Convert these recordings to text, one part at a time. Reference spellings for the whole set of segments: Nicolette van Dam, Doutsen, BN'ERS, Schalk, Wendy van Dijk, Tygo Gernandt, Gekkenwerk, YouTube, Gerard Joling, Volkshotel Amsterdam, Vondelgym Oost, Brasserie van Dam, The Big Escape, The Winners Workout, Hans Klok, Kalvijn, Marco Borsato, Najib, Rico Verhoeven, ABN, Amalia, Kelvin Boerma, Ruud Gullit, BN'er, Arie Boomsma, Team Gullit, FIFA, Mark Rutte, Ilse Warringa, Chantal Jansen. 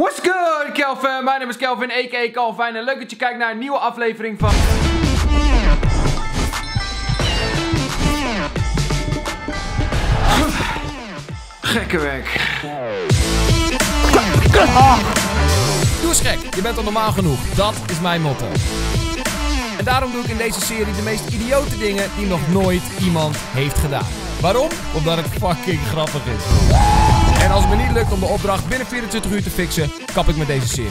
What's good, Kelvin? Mijn naam is Kelvin, a.k.a. Kalvijn. En leuk dat je kijkt naar een nieuwe aflevering van... Gekkenwerk. Ah. Doe eens gek, je bent al normaal genoeg. Dat is mijn motto. En daarom doe ik in deze serie de meest idiote dingen die nog nooit iemand heeft gedaan. Waarom? Omdat het fucking grappig is. En als het me niet lukt om de opdracht binnen 24 uur te fixen, kap ik met deze serie.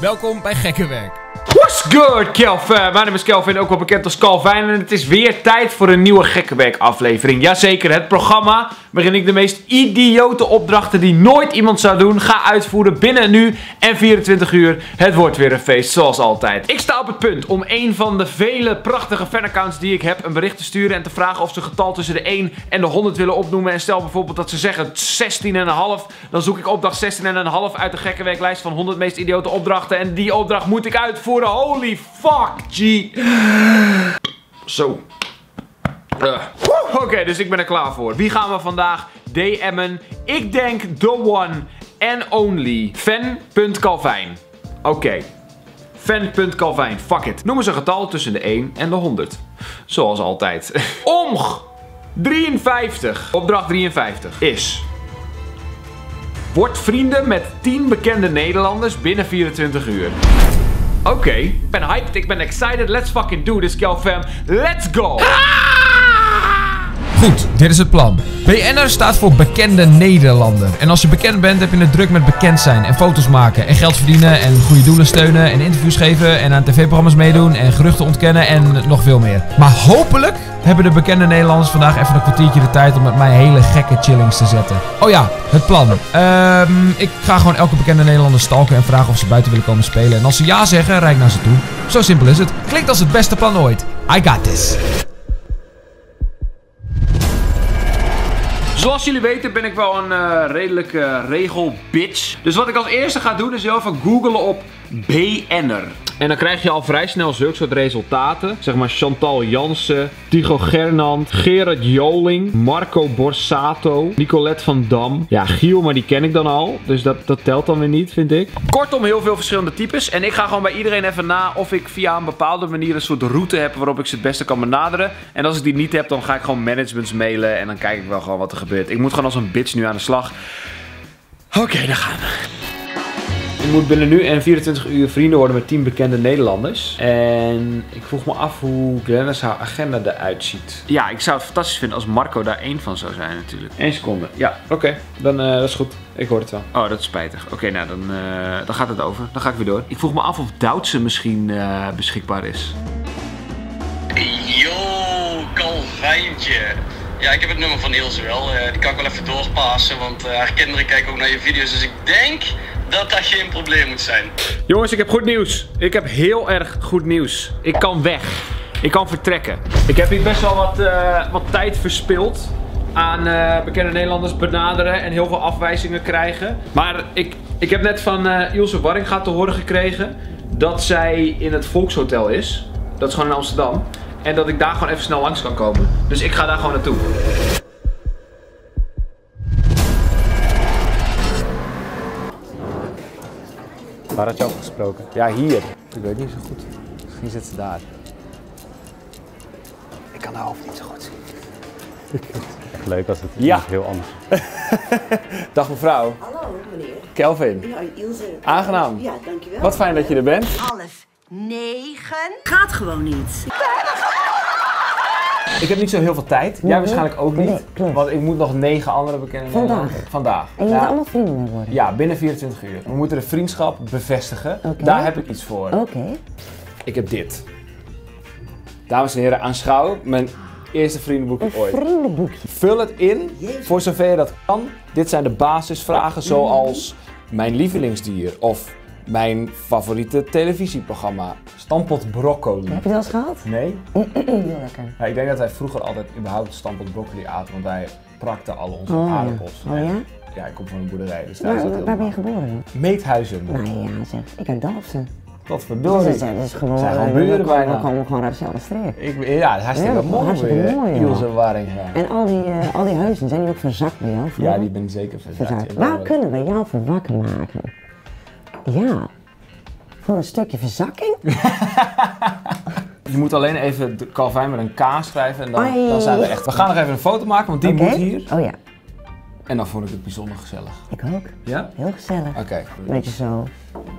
Welkom bij Gekkenwerk. What's good, Kelvin? Mijn naam is Kelvin, ook wel bekend als Kalvijn. En het is weer tijd voor een nieuwe Gekkenwerk aflevering. Jazeker, het programma waarin ik de meest idiote opdrachten die nooit iemand zou doen, ga uitvoeren binnen nu en 24 uur. Het wordt weer een feest, zoals altijd. Ik sta op het punt om een van de vele prachtige fanaccounts die ik heb een bericht te sturen en te vragen of ze een getal tussen de 1 en de 100 willen opnoemen. En stel bijvoorbeeld dat ze zeggen 16,5. Dan zoek ik opdracht 16,5 uit de Gekkenwerklijst van 100 meest idiote opdrachten. En die opdracht moet ik uitvoeren. Holy fuck, G. Zo. Oké, dus ik ben er klaar voor. Wie gaan we vandaag DM'en? Ik denk the one and only fan.kalvijn. Oké. Fan.kalvijn, fuck it. Noem eens een getal tussen de 1 en de 100. Zoals altijd. Omg 53. Opdracht 53 is... Word vrienden met 10 bekende Nederlanders binnen 24 uur. Oké, ik ben hyped, ik ben excited, let's fucking do this, Kelvin. Let's go! Goed, dit is het plan. BN'er staat voor bekende Nederlander. En als je bekend bent, heb je het druk met bekend zijn en foto's maken en geld verdienen en goede doelen steunen en interviews geven en aan tv-programma's meedoen en geruchten ontkennen en nog veel meer. Maar hopelijk hebben de bekende Nederlanders vandaag even een kwartiertje de tijd om met mij hele gekke chillings te zetten. Oh ja, het plan. Ik ga gewoon elke bekende Nederlander stalken en vragen of ze buiten willen komen spelen. En als ze ja zeggen, rijd ik naar ze toe. Zo simpel is het. Klinkt als het beste plan ooit. I got this. Zoals jullie weten ben ik wel een redelijke regelbitch. Dus wat ik als eerste ga doen is heel even googlen op BN'er. En dan krijg je al vrij snel zulke soort resultaten. Zeg maar Chantal Jansen, Tygo Gernandt, Gerard Joling, Marco Borsato, Nicolette van Dam. Ja, Giel, maar die ken ik dan al. Dus dat telt dan weer niet, vind ik. Kortom, heel veel verschillende types. En ik ga gewoon bij iedereen even na of ik via een bepaalde manier een soort route heb waarop ik ze het beste kan benaderen. En als ik die niet heb, dan ga ik gewoon managements mailen en dan kijk ik wel gewoon wat er gebeurt. Ik moet gewoon als een bitch nu aan de slag. Oké, daar gaan we. Ik moet binnen nu en 24 uur vrienden worden met 10 bekende Nederlanders. En ik vroeg me af hoe Glennis haar agenda eruit ziet. Ja, ik zou het fantastisch vinden als Marco daar één van zou zijn natuurlijk. 1 seconde. Ja, oké. Dan dat is goed. Ik hoor het wel. Oh, dat is spijtig. Oké, nou dan gaat het over. Dan ga ik weer door. Ik vroeg me af of Doutsen misschien beschikbaar is. Yo, Kalvijntje. Ja, ik heb het nummer van Ilse wel. Die kan ik wel even doorpassen, want haar kinderen kijken ook naar je video's. Dus ik denk... dat geen probleem moet zijn. Jongens, ik heb goed nieuws. Ik heb heel erg goed nieuws. Ik kan weg. Ik kan vertrekken. Ik heb hier best wel wat tijd verspild aan bekende Nederlanders benaderen en heel veel afwijzingen krijgen. Maar ik heb net van Ilse Warringa te horen gekregen dat zij in het Volkshotel is. Dat is gewoon in Amsterdam. En dat ik daar gewoon even snel langs kan komen. Dus ik ga daar gewoon naartoe. Waar had je over gesproken? Ja, hier. Ik weet niet zo goed. Misschien zit ze daar. Ik kan haar hoofd niet zo goed zien. Echt leuk als het heel anders is. Dag mevrouw. Hallo meneer. Kelvin. Ja, Ilse. Aangenaam. Ja, dankjewel. Wat fijn dat je er bent. 11, 9. Gaat gewoon niet. Ik heb niet zo heel veel tijd. Jij waarschijnlijk ook niet. Nee, want ik moet nog 9 andere bekenden vandaag. En je moet allemaal vrienden mee worden? Ja, binnen 24 uur. We moeten de vriendschap bevestigen. Okay. Daar heb ik iets voor. Oké. Ik heb dit. Dames en heren, aanschouw mijn eerste vriendenboekje ooit. Vriendenboekje. Vul het in, voor zover je dat kan. Dit zijn de basisvragen zoals mijn lievelingsdier of... mijn favoriete televisieprogramma. Stampot broccoli. Heb je dat eens gehad? Nee. Heel lekker. Ja, ik denk dat wij vroeger altijd überhaupt stampot broccoli aten, want wij prakten al onze aardappels. Ja. Oh ja? Ja, ik kom van een boerderij, dus daar is dat heel... Waar ben je geboren? Meethuizen. Nou ja, zeg. Ik uit Dalfsen. Godverdorie. Dus het is gewoon, zijn gewoon buren bijna. We komen gewoon uit dezelfde streek. Ja, dat is hartstikke mooi. Ilse Warringa. En al die huizen, zijn die ook verzakt bij jou? Ja, die ben zeker verzakt. Waar kunnen we jou van wakker maken? Ja, voor een stukje verzakking? Je moet alleen even de Kalvijn met een K schrijven en dan zijn we echt... We gaan nog even een foto maken, want die moet hier. Oh ja. En dan vond ik het bijzonder gezellig. Ik ook. Ja? Heel gezellig. Oké. Beetje zo.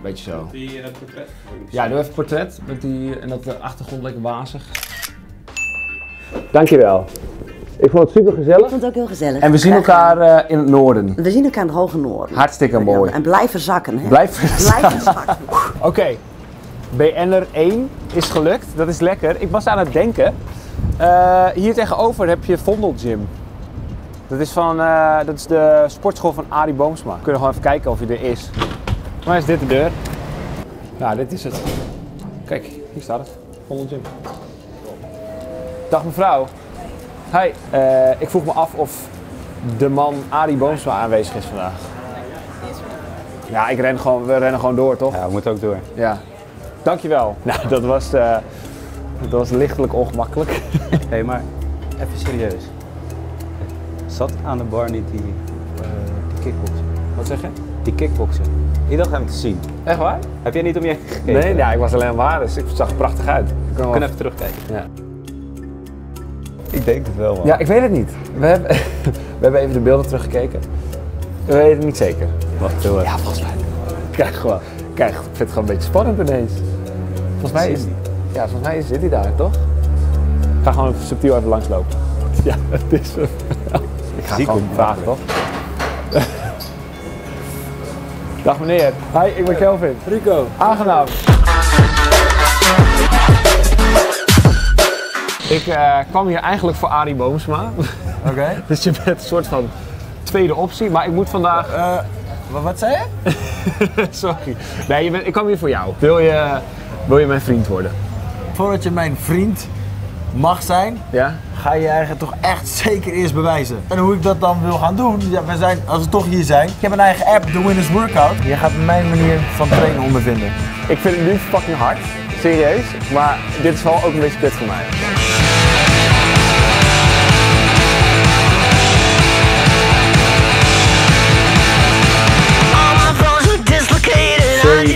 Beetje zo. Die portret. Ja, doe even portret met die en dat de achtergrond lekker wazig. Dankjewel. Ik vond het super gezellig. Ik vond het ook heel gezellig. En we zien elkaar in het noorden. We zien elkaar in het hoge noorden. Hartstikke mooi. En blijven zakken. Hè? Blijven zakken. Oké. BN'er 1 is gelukt. Dat is lekker. Ik was aan het denken. Hier tegenover heb je Vondelgym. Dat is de sportschool van Arie Boomsma. We kunnen gewoon even kijken of hij er is. Maar is dit de deur? Nou, dit is het. Kijk, hier staat het. Vondelgym. Dag mevrouw. Hi. Ik vroeg me af of de man Arie Boomsma aanwezig is vandaag. Ja, we rennen gewoon door, toch? Ja, we moeten ook door. Ja. Dankjewel. Nou, dat was lichtelijk ongemakkelijk. Hé, maar even serieus. Zat aan de bar niet die kickboxer? Wat zeg je? Die kickboxer. Die dacht hem te zien. Echt waar? Heb jij niet om je heen gekeken? Nee, ja, ik was alleen maar, dus ik zag er prachtig uit. We kunnen even terugkijken. Ja. Ik denk het wel, man. Ja, ik weet het niet. We hebben even de beelden teruggekeken. We weten het niet zeker. Wacht, doe het. Ja, volgens mij. Kijk, ik vind het gewoon een beetje spannend ineens. Volgens mij zit hij daar, toch? Ik ga gewoon subtiel even langslopen. Ja, dat is hem. Ik ga gewoon vragen, toch? Dag meneer. Hi, ik ben Kelvin. Rico. Aangenaam. Ik kwam hier eigenlijk voor Arie Boomsma. Oké. Dus je bent een soort van tweede optie, maar ik moet vandaag... wat zei je? Sorry. Nee, ik kwam hier voor jou. Wil je mijn vriend worden? Voordat je mijn vriend mag zijn, ja? Ga je eigen toch echt zeker eerst bewijzen. En hoe ik dat dan wil gaan doen, ja, als we toch hier zijn. Ik heb een eigen app, The Winners Workout. Je gaat mijn manier van trainen ondervinden. Ik vind het nu fucking hard, serieus. Maar dit is wel ook een beetje kut voor mij.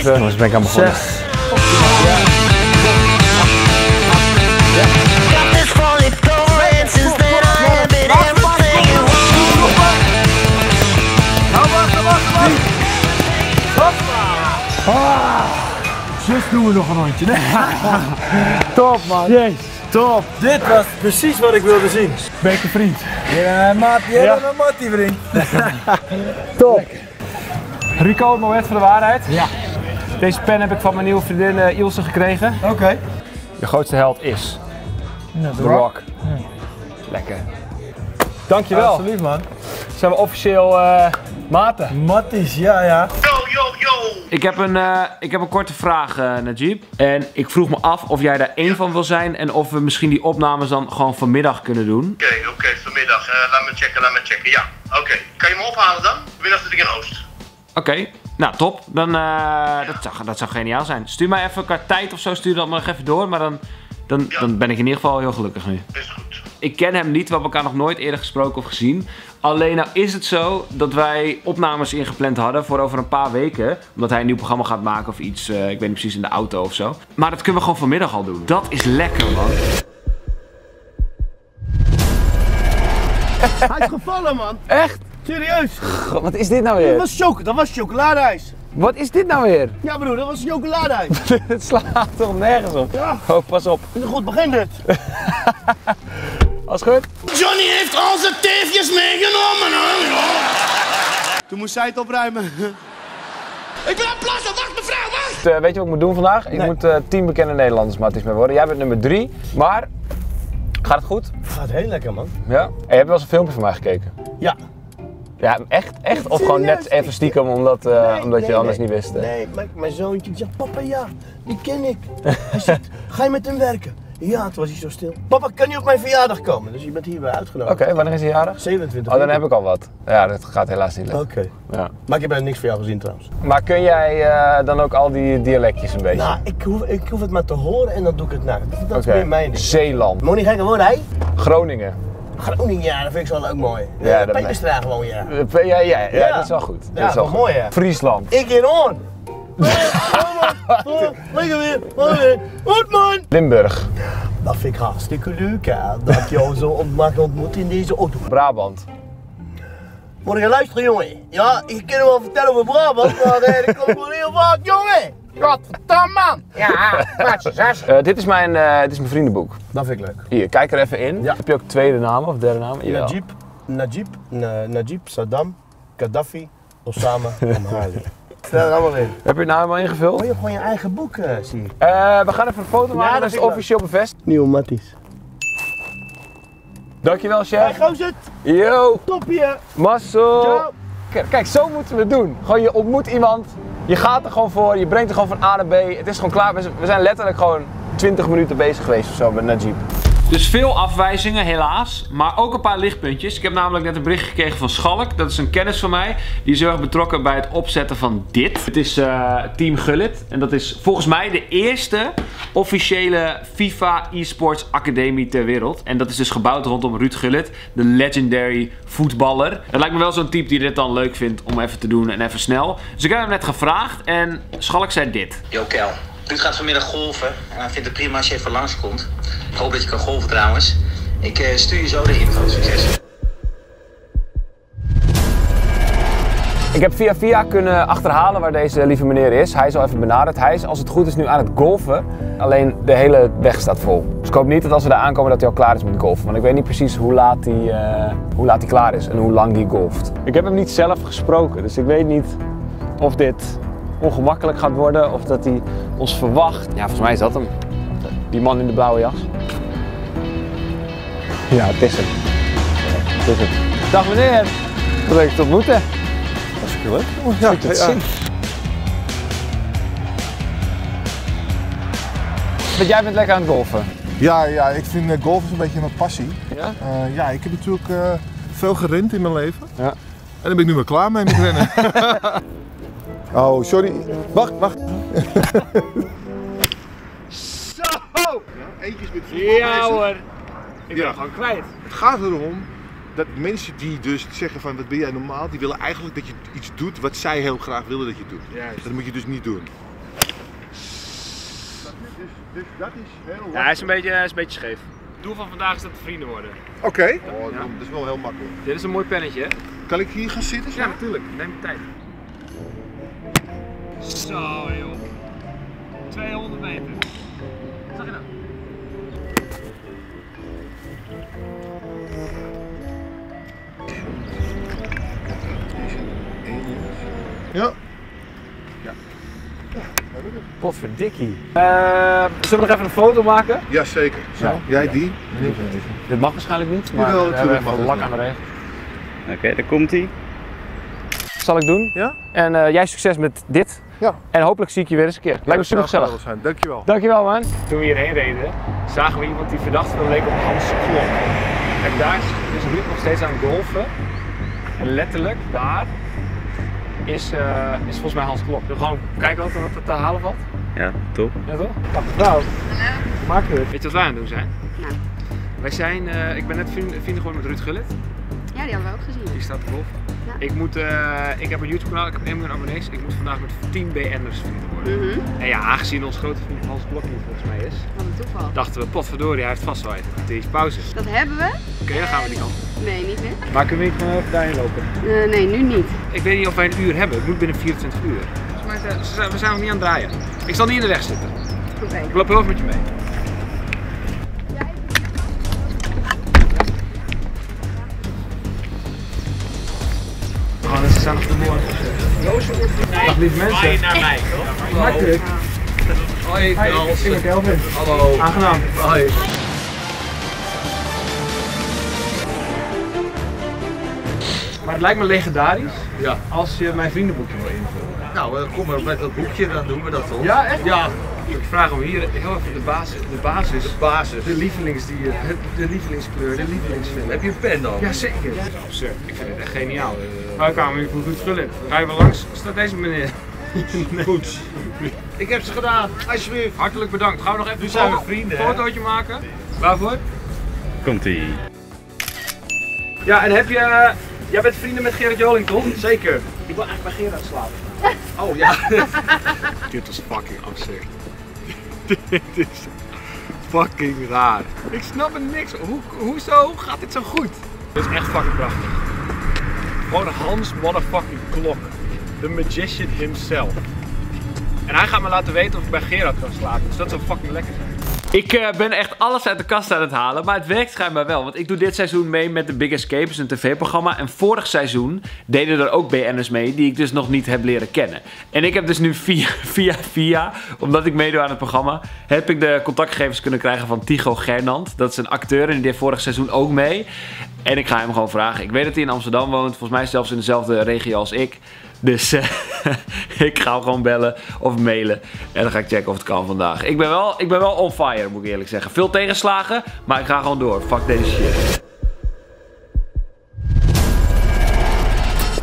Jongens, ben ik aan begonnen. 6. Zus doen we nog een hondje, nee? Top man. Jezus. Top. Dit was precies wat ik wilde zien. Ben ik een vriend? Ja, maat. Jij bent een mattie vriend. Top. Rico, het moment van de waarheid. Ja. Deze pen heb ik van mijn nieuwe vriendin Ilse gekregen. Oké. Je grootste held is... Ja, The Rock. Ja. Lekker. Dankjewel. Absoluut man. Zijn we officieel maten? Matties, ja. Yo. Ik heb een korte vraag, Najib. En ik vroeg me af of jij daar één van wil zijn en of we misschien die opnames dan gewoon vanmiddag kunnen doen. Oké, vanmiddag. Laat me checken. Ja, oké. Kan je me ophalen dan? Vanmiddag zit ik in Oost. Oké. Nou, top. Dan, dat zou geniaal zijn. Stuur mij even qua tijd of zo, stuur dat maar nog even door. Maar dan ben ik in ieder geval heel gelukkig nu. Is goed. Ik ken hem niet, we hebben elkaar nog nooit eerder gesproken of gezien. Alleen nou is het zo dat wij opnames ingepland hadden voor over een paar weken. Omdat hij een nieuw programma gaat maken of iets, ik weet niet precies, in de auto of zo. Maar dat kunnen we gewoon vanmiddag al doen. Dat is lekker, man. Hij is gevallen, man. Echt? Serieus? God, wat is dit nou weer? Dat was chocoladeijs. Wat is dit nou weer? Ja broer, dat was chocoladeijs. Het slaat toch nergens op? Ja. Oh, pas op. Het is een goed begin dit. Alles goed? Johnny heeft al zijn teefjes meegenomen. Toen moest zij het opruimen. Ik ben aan het plassen, wacht mevrouw, wacht! Weet je wat ik moet doen vandaag? Ik moet 10 bekende Nederlanders matties mee worden. Jij bent nummer 3, maar gaat het goed? Het gaat heel lekker man. Ja? En je hebt wel eens een filmpje van mij gekeken? Ja. Ja, echt? Of gewoon net even stiekem omdat, omdat je anders niet wist? Nee, mijn zoontje zegt, papa ja, die ken ik. Hij zegt, ga je met hem werken? Ja, het was hier zo stil. Papa, kan je op mijn verjaardag komen? Dus je bent hier weer uitgenodigd. Oké, wanneer is je jarig? 27. Oh, dan heb ik al wat. Ja, dat gaat helaas niet lukken. Oké. Ja. Maar ik heb er niks van jou gezien trouwens. Maar kun jij dan ook al die dialectjes een beetje? Nou, ik hoef het maar te horen en dan doe ik het na. Dat is meer mijn ding. Zeeland. Moet niet gekke worden, hè? Groningen. Groningen, ja, dat vind ik zo leuk mooi. Ja, Peterstra gewoon, ja. Ja, dat is wel goed. Ja, dat is wel mooi, hè? Friesland. Ik in Hoorn. Lekker weer, weer. Goed man! Limburg. Dat vind ik hartstikke leuk, hè, dat ik jou zo mag ontmoeten in deze auto. Brabant. Moet je luisteren, jongen? Ja, ik kan wel vertellen over Brabant, maar dat komt wel heel vaak, jongen! Godverdamme man! Ja, succes! Dit is mijn vriendenboek. Dat vind ik leuk. Hier, kijk er even in. Ja. Heb je ook tweede naam of derde naam? Najib, Saddam, Gaddafi, Osama en Hali. Stel er allemaal in. Heb je het nou helemaal ingevuld? Oh, je hebt gewoon je eigen boek, zie ik. We gaan even een foto maken, dat is officieel bevestigd. Nieuw Matties. Dankjewel, chef. Hey, gozer. Yo. Toppie. Masso. Kijk, zo moeten we het doen. Gewoon, je ontmoet iemand, je gaat er gewoon voor, je brengt er gewoon van A naar B. Het is gewoon klaar. We zijn letterlijk gewoon 20 minuten bezig geweest of zo met Najib. Dus veel afwijzingen helaas, maar ook een paar lichtpuntjes. Ik heb namelijk net een bericht gekregen van Schalk. Dat is een kennis van mij. Die is heel erg betrokken bij het opzetten van dit. Het is Team Gullit. En dat is volgens mij de eerste officiële FIFA eSports academie ter wereld. En dat is dus gebouwd rondom Ruud Gullit, de legendary voetballer. Het lijkt me wel zo'n type die dit dan leuk vindt om even te doen en even snel. Dus ik heb hem net gevraagd en Schalk zei dit. Yo Kel. Ruud gaat vanmiddag golven en hij vindt het prima als je even langskomt. Ik hoop dat je kan golven trouwens. Ik stuur je zo de info. Succes. Ik heb via via kunnen achterhalen waar deze lieve meneer is. Hij is al even benaderd. Hij is als het goed is nu aan het golven. Alleen de hele weg staat vol. Dus ik hoop niet dat als we daar aankomen dat hij al klaar is met golven. Want ik weet niet precies hoe laat hij klaar is en hoe lang hij golft. Ik heb hem niet zelf gesproken, dus ik weet niet of dit ongemakkelijk gaat worden of dat hij ons verwacht. Ja, volgens mij is dat hem. Die man in de blauwe jas. Ja, het is hem. Ja, het is hem. Dag meneer. Leuk te ontmoeten. Hartstikke leuk. Oh, ja, goed te zien. Want jij bent lekker aan het golfen. Ja, ik vind golfen een beetje mijn passie. Ja? Ja, ik heb natuurlijk veel gerend in mijn leven. Ja. En daar ben ik nu wel klaar mee met rennen. Oh, sorry. Wacht. Zo! Ja, eentjes met voetbal. Ja hoor. Ik ben gewoon kwijt. Het gaat erom dat mensen die dus zeggen van wat ben jij normaal, die willen eigenlijk dat je iets doet wat zij heel graag willen dat je doet. Juist. Dat moet je dus niet doen. Dus dat is heel. Ja, hij is een beetje scheef. Het doel van vandaag is dat we vrienden worden. Oké. Oh, dat is wel heel makkelijk. Dit is een mooi pennetje, hè? Kan ik hier gaan zitten? Ja, natuurlijk. Neem je tijd. Zo joh, 200 meter. Wat zeg je nou? Ja. Potverdikkie. Zullen we nog even een foto maken? Jazeker. Zo, jij die? Dit mag waarschijnlijk niet, maar we hebben even lak aan de regels. Oké, daar komt hij. Zal ik doen. Ja? En jij succes met dit. Ja. En hopelijk zie ik je weer eens een keer. Lijkt me super gezellig. Dankjewel. Dankjewel man. Toen we hierheen reden, zagen we iemand die verdacht veel leek op Hans Klok. En daar is Ruud nog steeds aan het golfen. En letterlijk, daar is volgens mij Hans Klok. Dus gewoon kijken wat er te halen valt. Ja, top. Ja toch? Nou, maak het. Weet je wat wij aan het doen zijn? Ja. Wij zijn, ik ben net vrienden geworden met Ruud Gullit. Ja, die hadden we ook gezien. Die staat te golfen. Ja. Ik heb een YouTube kanaal, ik heb 1 miljoen abonnees. Ik moet vandaag met 10 BN'ers vrienden worden. En ja, aangezien ons grote vriend Hans Klok hier volgens mij is. Wat een toeval. Dachten we, potverdorie, hij heeft vast wel even pauzes. Dat hebben we. Oké, dan gaan we die kant op. Nee, niet meer. Maar kunnen we niet gewoon daarin lopen? Nee, nu niet. Ik weet niet of wij een uur hebben. Het moet binnen 24 uur. Volgens mij we zijn nog niet aan het draaien. Ik zal niet in de weg zitten. Oké. Ik loop heel even met je mee. We staan op de morgen. Dag lieve mensen. Waar je naar mij, hoor. Hartelijk. Hoi, ik ben Kelvin. Hallo. Aangenaam. Hoi. Maar lijkt me legendarisch als je mijn vriendenboekje wil invullen. Nou, kom maar met dat boekje, dan doen we dat toch? Ja, echt? Ja. Ik vraag hem hier heel even de basis. De lievelingsdier, de lievelingskleur, de lievelingsfilm. Heb je een pen dan? Jazeker. Ja. Absurd. Ik vind het echt geniaal. Wij kwamen hier voor Goed Gullit. Rijden we langs, staat deze meneer. Nee. Goed. Ik heb ze gedaan, alsjeblieft. Hartelijk bedankt. Gaan we nog even een fotootje maken? Waarvoor? Komt-ie. Ja, en heb je... Jij bent vrienden met Gerard Joling, toch? Zeker. Ik wil eigenlijk bij Gerard slapen. Oh ja. Dit is fucking absurd. Dit is fucking raar. Ik snap er niks. Hoezo gaat dit zo goed? Dit is echt fucking prachtig. Gewoon Hans motherfucking Klok. The magician himself. En hij gaat me laten weten of ik bij Gerard kan slapen. Dus dat zou fucking lekker zijn. Ik ben echt alles uit de kast aan het halen, maar het werkt schijnbaar wel. Want ik doe dit seizoen mee met The Big Escape, is een tv-programma. En vorig seizoen deden er ook BN'ers mee, die ik dus nog niet heb leren kennen. En ik heb dus nu via, omdat ik meedoe aan het programma, heb ik de contactgegevens kunnen krijgen van Tygo Gernandt. Dat is een acteur en die deed vorig seizoen ook mee. En ik ga hem gewoon vragen. Ik weet dat hij in Amsterdam woont, volgens mij zelfs in dezelfde regio als ik. Dus ik ga hem gewoon bellen of mailen en dan ga ik checken of het kan vandaag. Ik ben wel on fire, moet ik eerlijk zeggen. Veel tegenslagen, maar ik ga gewoon door. Fuck deze shit.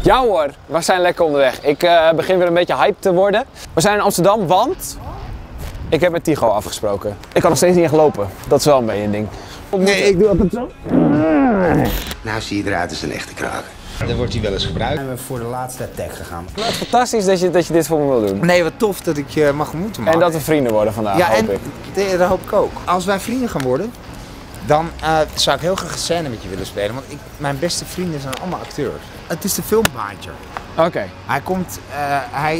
Ja hoor, we zijn lekker onderweg. Ik begin weer een beetje hyped te worden. We zijn in Amsterdam, want ik heb met Tygo afgesproken. Ik kan nog steeds niet echt lopen. Dat is wel een beetje een ding. Nee, ik doe altijd zo. Nou zie je eruit als een echte kraker. Dan wordt hij wel eens gebruikt. En we voor de laatste attack gegaan. Nou, het is fantastisch dat je dit voor me wil doen. Nee, wat tof dat ik je mag ontmoeten, man. En dat we vrienden worden vandaag, hoop ik. Dat hoop ik ook. Als wij vrienden gaan worden, dan zou ik heel graag een scène met je willen spelen. Want mijn beste vrienden zijn allemaal acteurs. Het is de filmbaantje. Oké. Okay. Hij komt...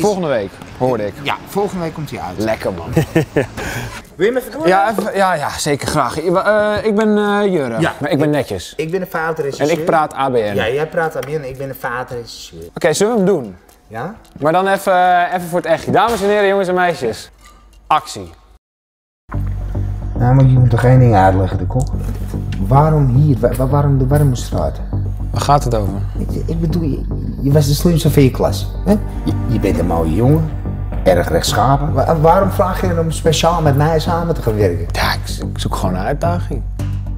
volgende week, hoorde ik. Ja, volgende week komt hij uit. Lekker, man. Wil je me even doen? Ja, zeker graag. Ik ben Jurre. Ja. Maar ik ben netjes. Ik ben een vaderregisseur. En ik praat ABN. Ja, jij praat ABN en ik ben een vaderregisseur. Oké, zullen we hem doen? Ja. Maar dan even voor het echtje. Dames en heren, jongens en meisjes. Actie. Nou, maar je moet toch één ding uitleggen, de kok. Waarom hier? Waarom de warme straat? Waar gaat het over? Ik bedoel, je was de slimste van je klas. Hè? Je bent een mooie jongen. Erg rechtschapen. Waarom vraag je hem om speciaal met mij samen te gaan werken? Ja, ik zoek gewoon een uitdaging.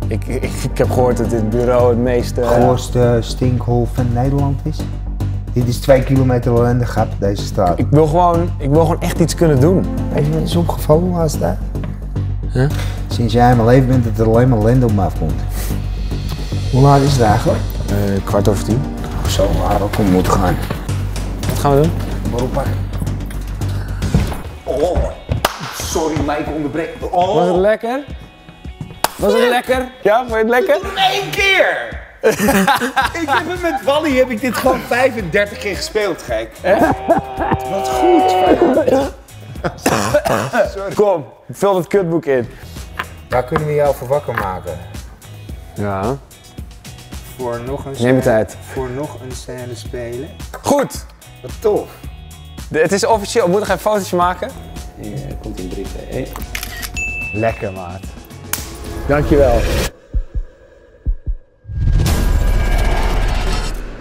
Ik heb gehoord dat dit bureau het meest... Het grootste stinkhol van Nederland is. Dit is 2 kilometer ellende gap, deze straat. Ik wil gewoon echt iets kunnen doen. Weet je, is opgevallen als dat? Huh? Sinds jij in mijn leven bent, dat er alleen maar ellende op me afkomt. Hoe laat is het eigenlijk? 10:15. Zo waar ook om moet gaan. Wat gaan we doen? Maar oppakken. Oh, sorry, Mike, onderbreek. Oh. Was het lekker? Was het lekker? Ja, vond je het lekker? Nog 1 keer! Ik heb het met Wally, heb ik dit gewoon 35 keer gespeeld, gek. Wat goed. Sorry. Kom, vul dat kutboek in. Waar kunnen we jou voor wakker maken? Ja. Voor nog een scène. Neem tijd. Voor nog een scène spelen. Goed. Wat tof. Het is officieel, moet ik even een fotootje maken? Hier, komt in 3, 2, 1. Lekker, maat. Dankjewel.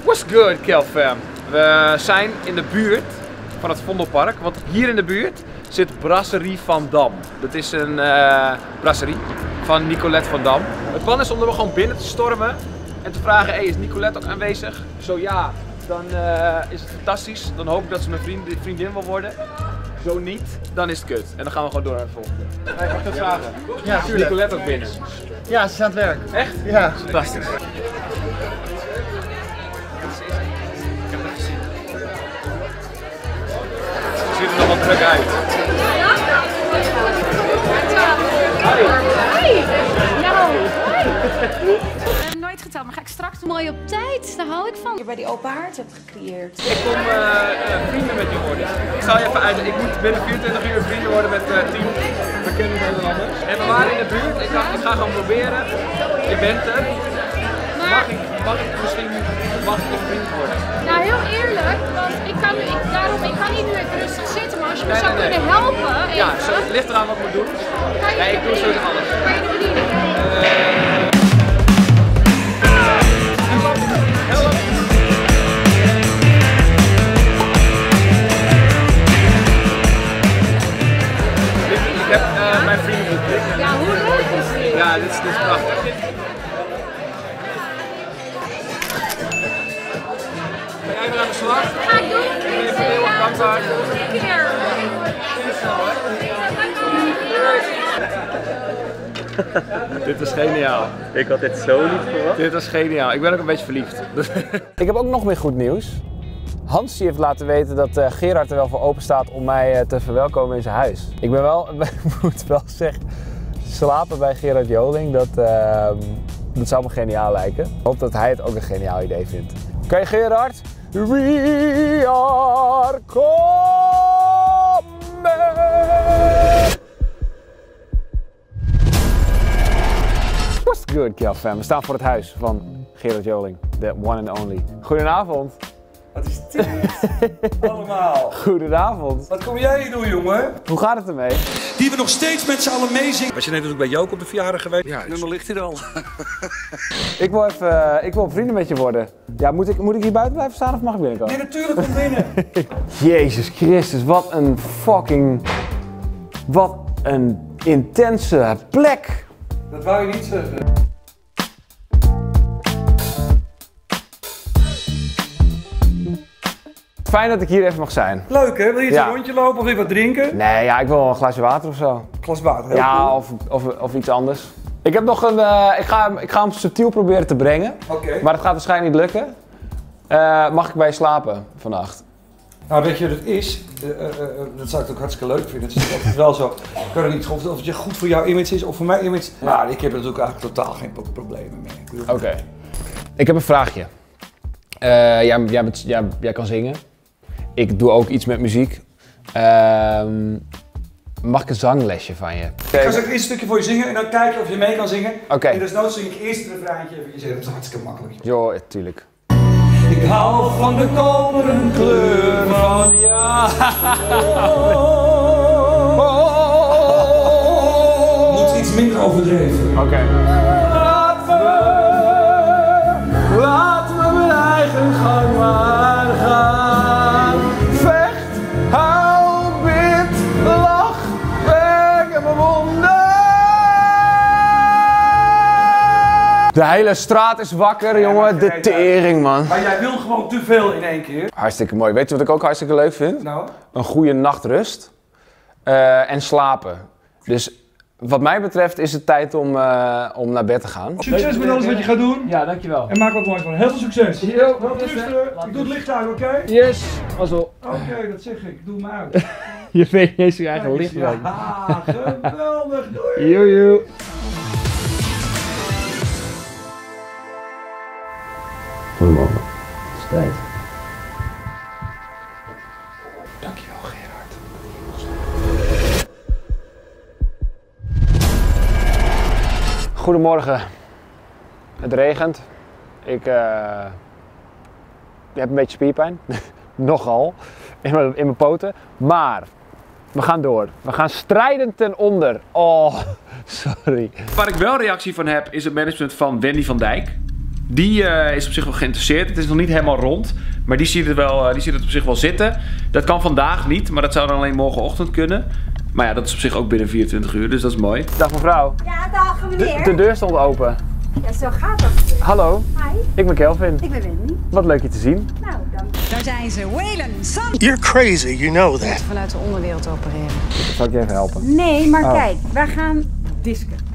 What's good, Kelvin? We zijn in de buurt van het Vondelpark, want hier in de buurt zit Brasserie van Dam. Dat is een brasserie van Nicolette van Dam. Het plan is om er gewoon binnen te stormen en te vragen, hey, is Nicolette ook aanwezig? Zo ja. Dan is het fantastisch. Dan hoop ik dat ze mijn vriendin wil worden. Zo niet, dan is het kut. En dan gaan we gewoon door naar het volgende. Hey, mag ik dat vragen? Ja, tuurlijk. Nicolette ook binnen. Ja, ze is aan het werk. Echt? Ja. Fantastisch. Ik heb het gezien. Het ziet er nog wat druk uit. Hoi. Hoi. Hoi. Nooit geteld, maar ga ik straks mooi op tijd. Daar hou ik van. Je bij die open haard hebt gecreëerd. Ik kom vrienden met je worden. Ik zal je even uitleggen. Ik moet binnen 24 uur vrienden worden met 10 bekende Nederlanders. En we waren in de buurt. Ik ga gewoon proberen. Je bent er. Mag ik misschien vriend worden? Nou, heel eerlijk. Want ik kan niet nu even rustig zitten. Maar als je me zou kunnen helpen. Even. Ja, het ligt eraan wat ik moet doen. Nee, ik doe zo alles. Kan je bedienen? Hello. aan de slag. Ga ik doen. Even heel erg dankbaar. Een keer. Dit is geniaal. Ik had dit zo niet verwacht. Dit was geniaal. Ik ben ook een beetje verliefd. Ik heb ook nog meer goed nieuws. Hans heeft laten weten dat Gerard er wel voor open staat om mij te verwelkomen in zijn huis. Ik ben wel, moet wel zeggen, slapen bij Gerard Joling, dat zou me geniaal lijken. Ik hoop dat hij het ook een geniaal idee vindt. Oké, Gerard, we are coming! What's good, Kelvin? We staan voor het huis van Gerard Joling, the one and only. Goedenavond. Wat is dit allemaal? Goedenavond. Wat kom jij hier doen, jongen? Hoe gaat het ermee? Die we nog steeds met z'n allen meezingen. Was je net ook bij Jook op de verjaardag geweest? Ja, het nummer ligt hier al. Ik wil vrienden met je worden. Ja, moet ik hier buiten blijven staan of mag ik binnenkomen? Nee, natuurlijk kom binnen. Jezus Christus, wat een fucking... Wat een intense plek. Dat wou je niet zeggen. Fijn dat ik hier even mag zijn. Leuk hè? Wil je een rondje lopen of even wat drinken? Nee, ja, ik wil wel een glaasje water of zo. Glas water, ja, cool. of iets anders. Ik heb nog een... ik ga hem subtiel proberen te brengen. Okay. Maar dat gaat waarschijnlijk niet lukken. Mag ik bij je slapen vannacht? Nou, weet je wat het is? Dat zou ik ook hartstikke leuk vinden. Het is wel zo. Ik kan er niet of het goed voor jouw image is of voor mijn image. Maar ik heb er natuurlijk eigenlijk totaal geen problemen mee. Oké. Okay. Ik heb een vraagje. Jij kan zingen. Ik doe ook iets met muziek. Mag ik een zanglesje van je? Okay. Ik ga zo eerst een stukje voor je zingen en dan kijken of je mee kan zingen. Okay. En desnoods zing ik eerst een refreintje even. Dat is hartstikke makkelijk. Jo, tuurlijk. Ik hou van de koperen kleur van ja. Moet iets minder overdreven. Oké. Okay. Laten we mijn eigen gang maar gaan. De hele straat is wakker, jongen. De tering, man. Maar jij wil gewoon te veel in één keer. Hartstikke mooi. Weet je wat ik ook hartstikke leuk vind? Nou? Een goede nachtrust. En slapen. Dus wat mij betreft is het tijd om naar bed te gaan. Succes met alles wat je gaat doen. Ja, dankjewel. En maak wat mooi van. Heel veel succes. Yo, ik doe het licht uit, oké? Okay? Yes. Pas op. Oké, dat zeg ik. Ik doe hem uit. Je weet niet eens je eigen licht uit. Ja, geweldig. Doei. Joe. Goedemorgen. Het is tijd. Dankjewel, Gerard. Goedemorgen. Het regent. Ik heb een beetje spierpijn. Nogal. In mijn poten. Maar we gaan door. We gaan strijdend ten onder. Oh, sorry. Waar ik wel reactie van heb is het management van Wendy van Dijk. Die is op zich wel geïnteresseerd. Het is nog niet helemaal rond. Maar die ziet het wel, die ziet het op zich wel zitten. Dat kan vandaag niet, maar dat zou dan alleen morgenochtend kunnen. Maar ja, dat is op zich ook binnen 24 uur, dus dat is mooi. Dag mevrouw. Ja, dag meneer. De deur stond open. Ja, zo gaat dat. Hallo. Hi. Ik ben Kelvin. Ik ben Wendy. Wat leuk je te zien. Nou, dank. Daar zijn ze. Waylon, Sam. You're crazy, you know that. Je moet vanuit de onderwereld opereren. Zal ik je even helpen? Nee, maar kijk, wij gaan disken.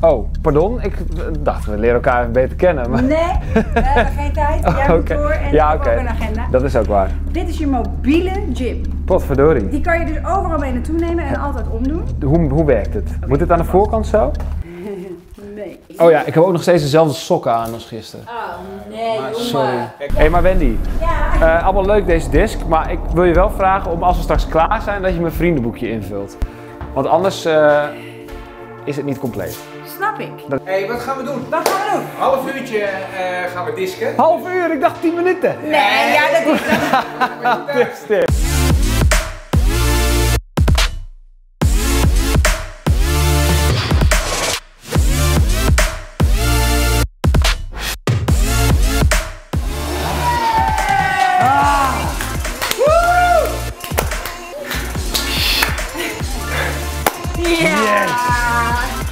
Oh, pardon. Ik dacht, we leren elkaar even beter kennen. Maar... Nee, we hebben geen tijd. Jij moet door en ik heb ook een agenda. Dat is ook waar. Dit is je mobiele gym. Potverdorie. Die kan je dus overal mee naartoe nemen en altijd omdoen. Hoe werkt het? Okay. Moet dit aan de voorkant zo? Nee. Oh ja, ik heb ook nog steeds dezelfde sokken aan als gisteren. Oh nee, maar, sorry. Hé, maar Wendy. Ja. Allemaal leuk deze disc, maar ik wil je wel vragen om als we straks klaar zijn dat je mijn vriendenboekje invult. Want anders is het niet compleet. Snap ik. Hé, wat gaan we doen? Wat gaan we doen? Half uurtje gaan we disken. Half uur? Ik dacht 10 minuten. Nee, ja, dat is het.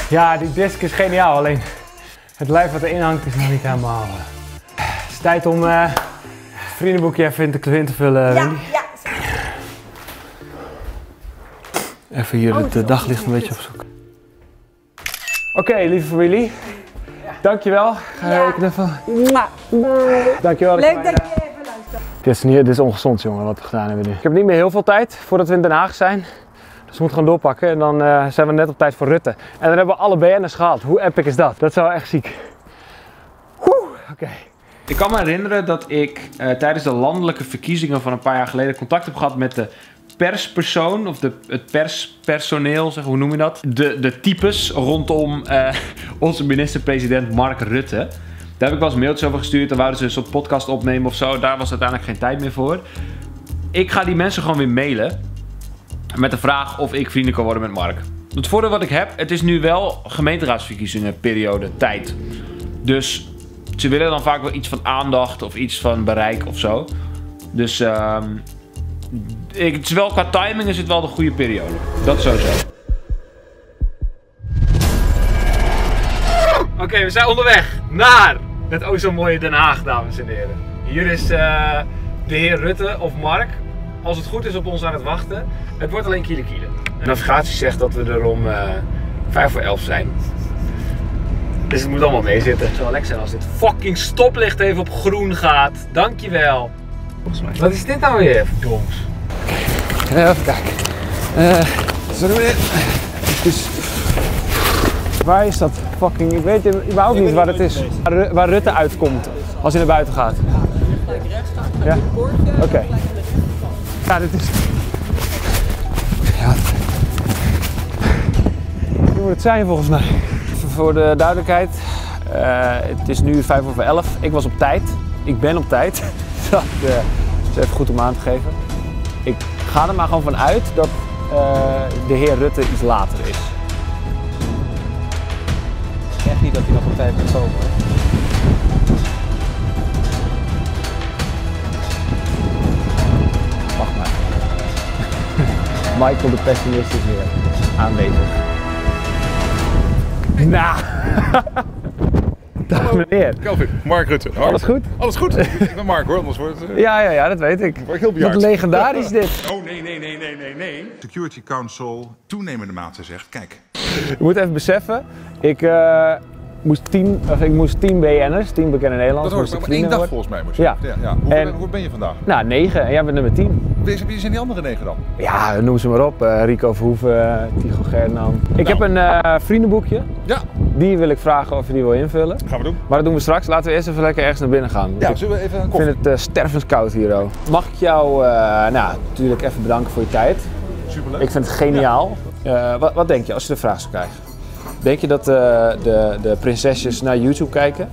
Ja, die disc is geniaal, alleen het lijf wat erin hangt is nog niet helemaal. Het is tijd om vriendenboekje even in te vullen, Wendy? Ja, ja. Even hier het daglicht een beetje opzoeken. Oké, lieve familie. Dankjewel. Ga ik even... Dankjewel. Leuk dat je even luistert. Dit is ongezond, jongen, wat we gedaan hebben nu. Ik heb niet meer heel veel tijd voordat we in Den Haag zijn. Dus we moeten gaan doorpakken en dan zijn we net op tijd voor Rutte. En dan hebben we alle BN'ers gehaald. Hoe epic is dat? Dat is wel echt ziek. Oké. Ik kan me herinneren dat ik tijdens de landelijke verkiezingen van een paar jaar geleden contact heb gehad met de perspersoon, of het perspersoneel, zeg, hoe noem je dat? De types rondom onze minister-president Mark Rutte. Daar heb ik wel eens mailtjes over gestuurd. Daar wouden ze dus een soort podcast opnemen of zo. Daar was uiteindelijk geen tijd meer voor. Ik ga die mensen gewoon weer mailen met de vraag of ik vrienden kan worden met Mark. Het voordeel wat ik heb, het is nu wel gemeenteraadsverkiezingenperiode tijd. Dus ze willen dan vaak wel iets van aandacht of iets van bereik of zo. Dus het is wel, qua timing is het wel de goede periode. Dat sowieso. Oké, we zijn onderweg naar het o zo mooie Den Haag, dames en heren. Hier is de heer Rutte of Mark, als het goed is, op ons aan het wachten. Het wordt alleen kiele kiele. De navigatie zegt dat we er om 11:05 zijn. Dus het moet allemaal mee zitten. Het zou wel lekker zijn als dit fucking stoplicht even op groen gaat. Dankjewel. Wat is dit nou weer, jongens? Even kijken. Zullen we dit? Waar is dat fucking? Ik weet überhaupt niet waar het is. Waar Rutte uitkomt als hij naar buiten gaat. Gelijk rechts gaat, ja? Oké. Ja, dit is... Ja. Hier moet het zijn volgens mij. Voor de duidelijkheid, het is nu 11:05. Ik was op tijd. Ik ben op tijd. Dat is even goed om aan te geven. Ik ga er maar gewoon van uit dat de heer Rutte iets later is. Ik zeg niet dat hij nog op tijd moet komen. Wacht maar. Michael de pessimist is weer aanwezig. Nou, dag meneer. Kelvin, Mark Rutte. Hart. Alles goed? Alles goed. Ik ben Mark, hoor, anders wordt het... Ja, dat weet ik. Word ik heel bejaard. Wat legendarisch dit. Oh nee. Security Council, toenemende mate zegt, kijk. Je moet even beseffen, ik moest 10 BN'ers, 10 bekende Nederlanders. Dat hoor ik, maar één dag worden. Volgens mij moest je. Ja. Hoe ben je vandaag? Nou, 9 en jij bent nummer 10. Wie zijn die andere 9 dan? Ja, noem ze maar op. Rico Verhoeven, Tygo Gernandt. Ik heb een vriendenboekje. Ja. Die wil ik vragen of je die wil invullen. Gaan we doen. Maar dat doen we straks. Laten we eerst even lekker ergens naar binnen gaan. Ja, zullen we even een koffie? Ik vind het stervenskoud hier ook. Mag ik jou natuurlijk even bedanken voor je tijd. Superleuk. Ik vind het geniaal. Ja. Wat denk je als je de vraag zou krijgen? Denk je dat de prinsesjes naar YouTube kijken?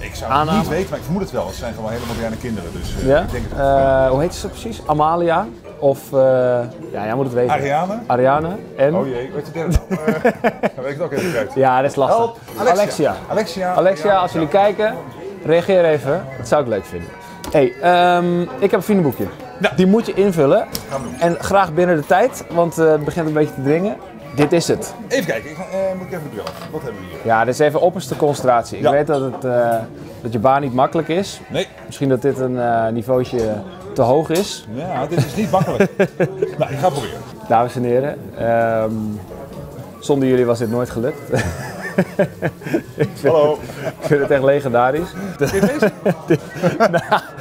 Ik zou het niet weten, maar ik vermoed het wel. Het zijn gewoon hele moderne kinderen. Dus, ik denk het hoe heet ze precies? Amalia? Of, ja, jij moet het weten. Ariane. En? Oh jee, weet je derde nou? Weet ik het ook even uit. Ja, dat is lastig. Help. Alexia, als jullie kijken, reageer even. Dat zou ik leuk vinden. Hey, ik heb een vriendenboekje. Ja. Die moet je invullen. Gaan we doen. En graag binnen de tijd, want het begint een beetje te dringen. Dit is het. Even kijken, moet ik even bellen. Wat hebben we hier? Ja, dit is even opperste concentratie. Ik weet dat, dat je baan niet makkelijk is. Nee. Misschien dat dit een niveautje te hoog is. Ja, dit is niet makkelijk. Nou, ik ga het proberen. Dames en heren, zonder jullie was dit nooit gelukt. Hallo. Ik vind het echt legendarisch. Kun je het lezen?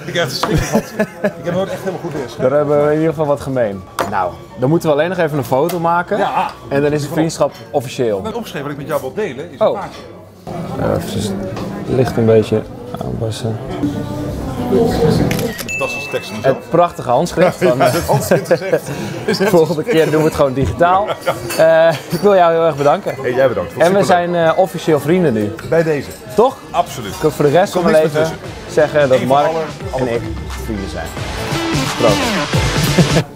Ik heb echt een stukje van. Ik heb nooit echt helemaal goed lezen. Daar hebben we in ieder geval wat gemeen. Nou, dan moeten we alleen nog even een foto maken. Ja. En dan is de vriendschap officieel. Wat opgeschreven wat ik met jou wil delen is een plaatje. Even het licht een beetje aanpassen. Fantastische tekst van mezelf. Het prachtige handschrift van volgende keer doen we het gewoon digitaal. Ik wil jou heel erg bedanken. Hey, jij bedankt. En we zijn officieel vrienden nu. Bij deze. Toch? Absoluut. Ik kan voor de rest van mijn leven zeggen dat Mark en ik vrienden zijn. Proost.